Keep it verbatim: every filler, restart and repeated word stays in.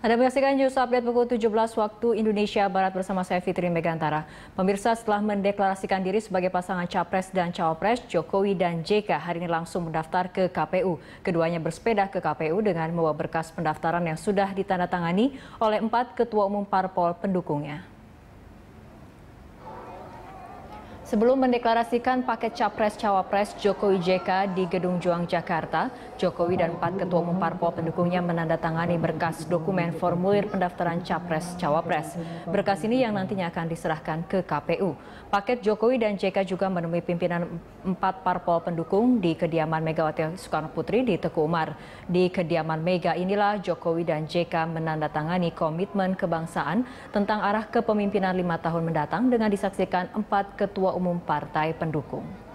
Anda menyaksikan news update pukul tujuh belas waktu Indonesia Barat bersama saya Fitri Megantara. Pemirsa, setelah mendeklarasikan diri sebagai pasangan Capres dan Cawapres, Jokowi dan J K hari ini langsung mendaftar ke K P U. Keduanya bersepeda ke K P U dengan membawa berkas pendaftaran yang sudah ditandatangani oleh empat ketua umum parpol pendukungnya. Sebelum mendeklarasikan paket Capres-Cawapres Jokowi J K di Gedung Juang, Jakarta, Jokowi dan empat ketua umum parpol pendukungnya menandatangani berkas dokumen formulir pendaftaran Capres-Cawapres. Berkas ini yang nantinya akan diserahkan ke K P U. Paket Jokowi dan J K juga menemui pimpinan empat parpol pendukung di kediaman Megawati Soekarno Putri di Teuku Umar. Di kediaman Mega inilah Jokowi dan J K menandatangani komitmen kebangsaan tentang arah kepemimpinan lima tahun mendatang dengan disaksikan empat ketua umum partai pendukung.